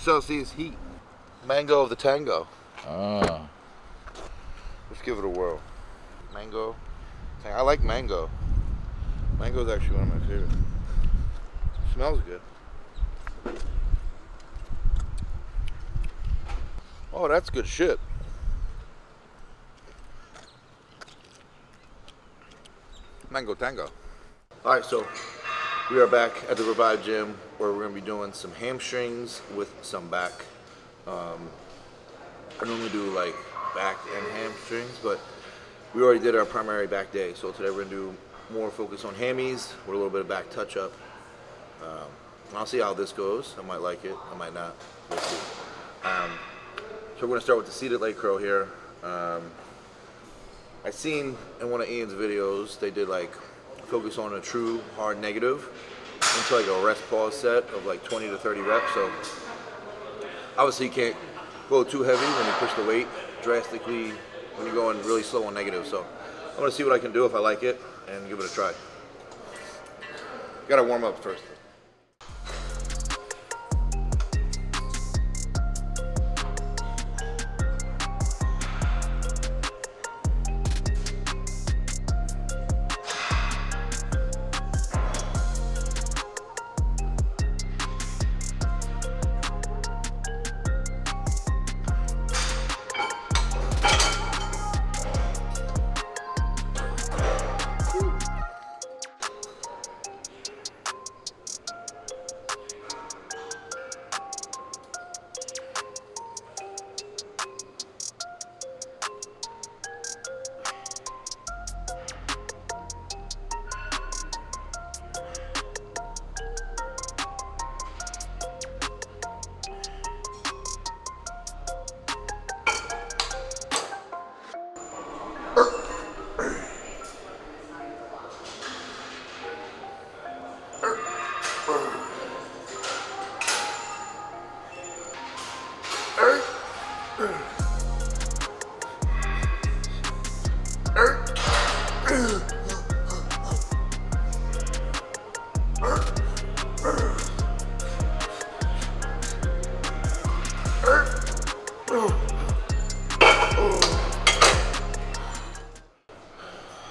Celsius heat. Mango of the tango. Ah. Let's give it a whirl. Mango. I like mango. Mango is actually one of my favorites. It smells good. Oh, that's good shit. Mango tango. All right, so we are back at the Revive Gym where we're gonna be doing some hamstrings with some back. I normally do like back and hamstrings, but we already did our primary back day. So today we're gonna do more focus on hammies with a little bit of back touch up. I'll see how this goes. I might like it, I might not, we'll see. So we're gonna start with the seated leg curl here. I seen in one of Ian's videos, they did like focus on a true hard negative into like a rest pause set of like 20 to 30 reps. So obviously you can't go too heavy when you push the weight drastically when you're going really slow on negative. So I'm gonna see what I can do if I like it and give it a try. Gotta warm up first.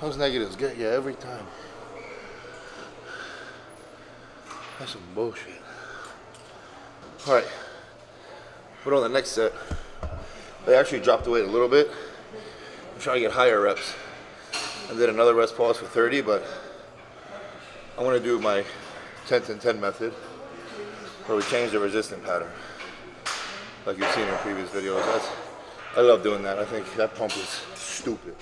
Those negatives get you every time. That's some bullshit. All right, but on the next set, they actually dropped the weight a little bit. I'm trying to get higher reps. I did another rest pause for 30, but I want to do my 10-10-10 method, where we change the resistance pattern, like you've seen in previous videos. I love doing that. I think that pump is stupid.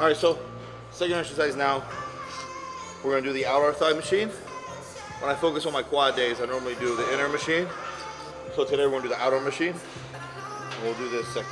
All right, so second exercise now, we're gonna do the outer thigh machine. When I focus on my quad days, I normally do the inner machine. So today we're gonna do the outer machine, and we'll do this second.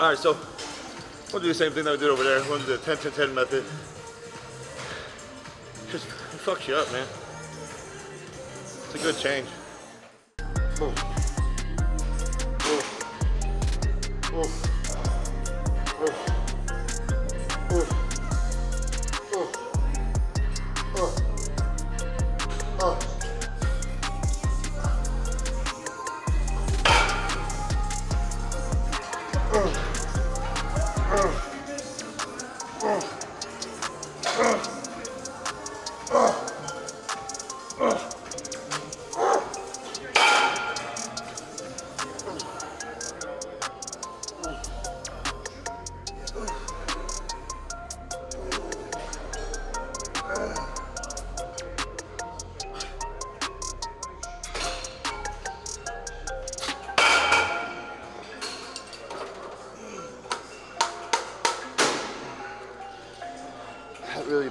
All right, so we'll do the same thing that we did over there. We'll do the 10-10-10 method. Just fucks you up, man. It's a good change. Boom. Boom. Boom. Boom. Boom.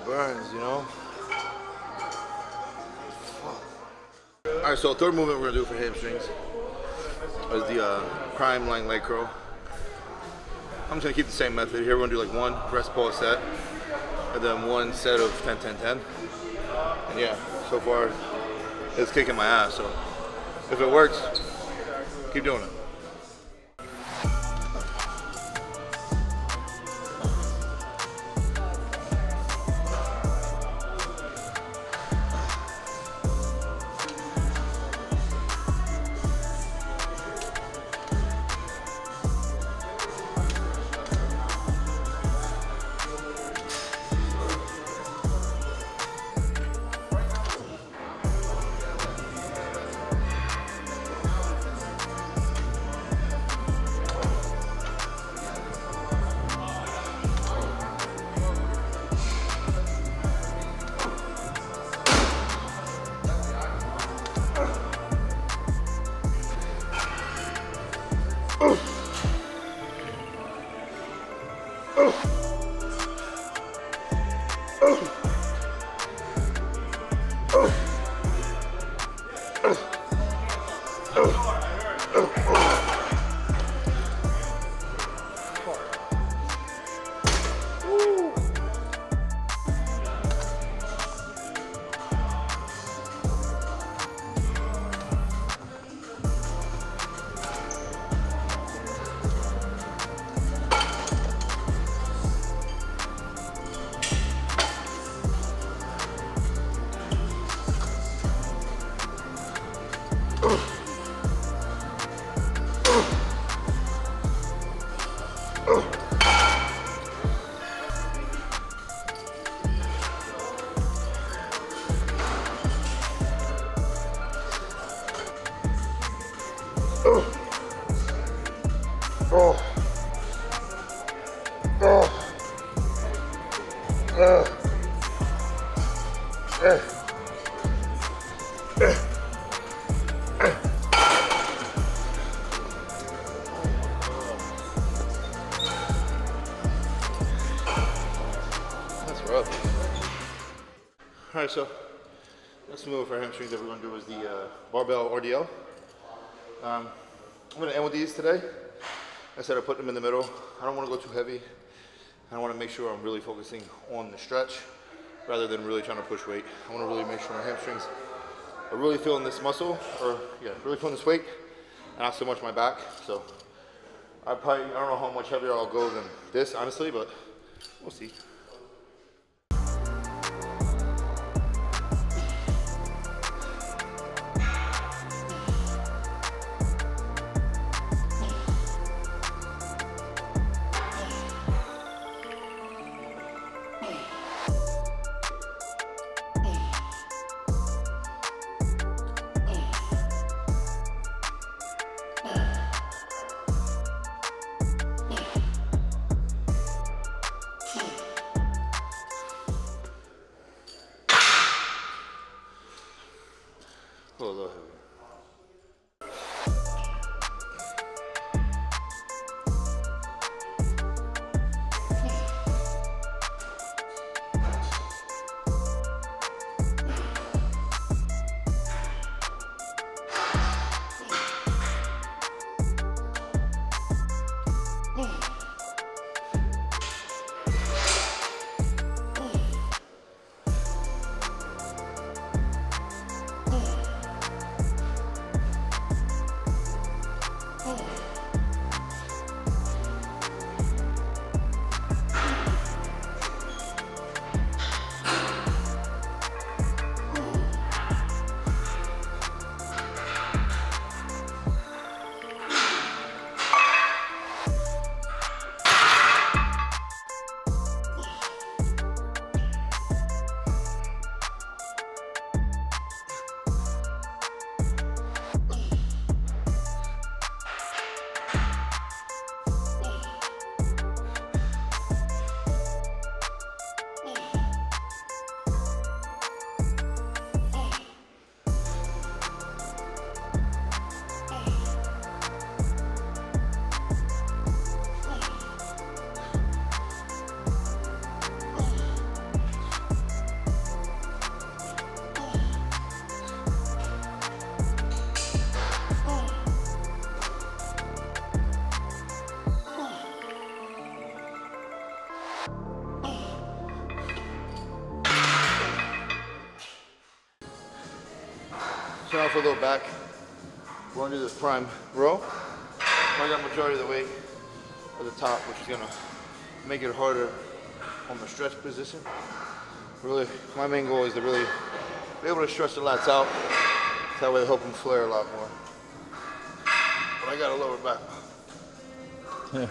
Burns, you know? Fuck. All right, so third movement we're gonna do for hamstrings is the Prime Line leg curl. I'm just gonna keep the same method here. We're gonna do like one rest pause set, and then one set of 10-10-10. And yeah, so far it's kicking my ass, so if it works, keep doing it. All right, so next move for hamstrings that we're going to do is the barbell RDL. I'm going to end with these today. Instead of putting them in the middle, I don't want to go too heavy. I want to make sure I'm really focusing on the stretch rather than really trying to push weight. I want to really make sure my hamstrings are really feeling this muscle, or yeah, really feeling this weight, and not so much my back. So I don't know how much heavier I'll go than this, honestly, but we'll see. A little heavier. around for a little back. We're gonna do this prime row. I got majority of the weight at the top, which is gonna make it harder on the stretch position. Really, my main goal is to really be able to stretch the lats out. That way, help them flare a lot more. But I got a lower back. Yeah.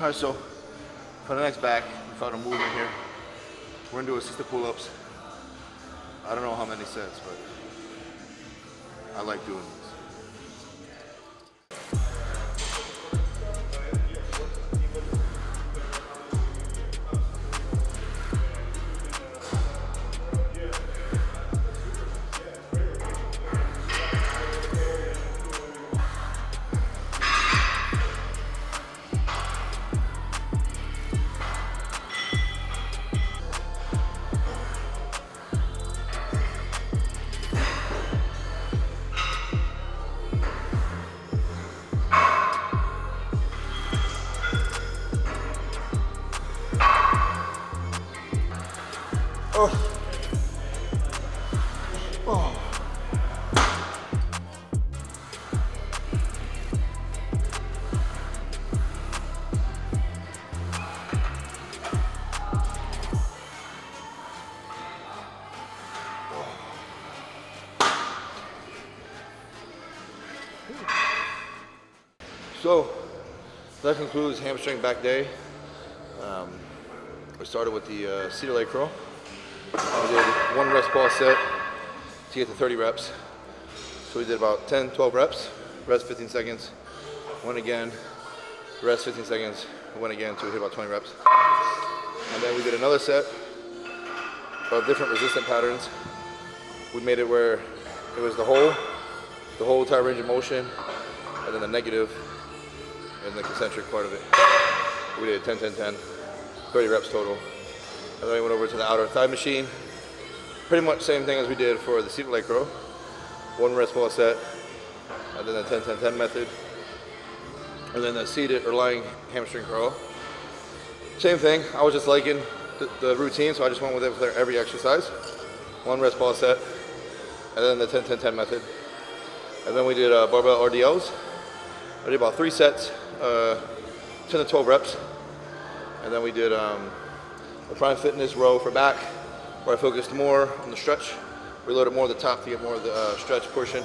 Alright, so for the next back, without a movement here, we're gonna do assisted pull-ups. I don't know how many sets, but I like doing this. So that concludes hamstring back day. We started with the seated leg curl. We did one rest pause set to get to 30 reps. So we did about 10, 12 reps, rest 15 seconds, went again, rest 15 seconds, went again until we hit about 20 reps. And then we did another set of different resistance patterns. We made it where it was the whole entire range of motion, and then the negative and the concentric part of it. We did 10, 10, 10, 30 reps total. And then we went over to the outer thigh machine. Pretty much same thing as we did for the seated leg row. One rest pause set, and then the 10, 10, 10 method. And then the seated or lying hamstring curl. Same thing, I was just liking the routine, so I just went with it for every exercise. One rest pause set, and then the 10, 10, 10 method. And then we did barbell RDLs. I did about 3 sets, 10 to 12 reps. And then we did a Prime Fitness row for back, where I focused more on the stretch. We loaded more at the top to get more of the stretch portion.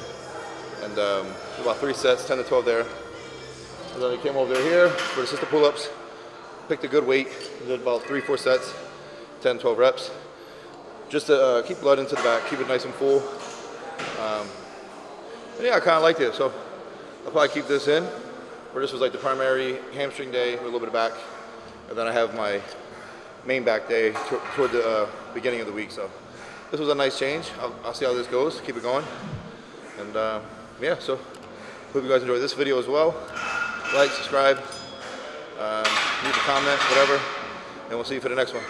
And about 3 sets, 10 to 12 there. And then I came over here for the assisted pull-ups, picked a good weight, did about 3-4 sets, 10, 12 reps. Just to keep blood into the back, keep it nice and full. And yeah, I kind of liked it, so I'll probably keep this in. Where this was like the primary hamstring day with a little bit of back. And then I have my main back day toward the beginning of the week. So this was a nice change. I'll see how this goes, keep it going. And yeah, so hope you guys enjoyed this video as well. Like, subscribe, leave a comment, whatever. And we'll see you for the next one.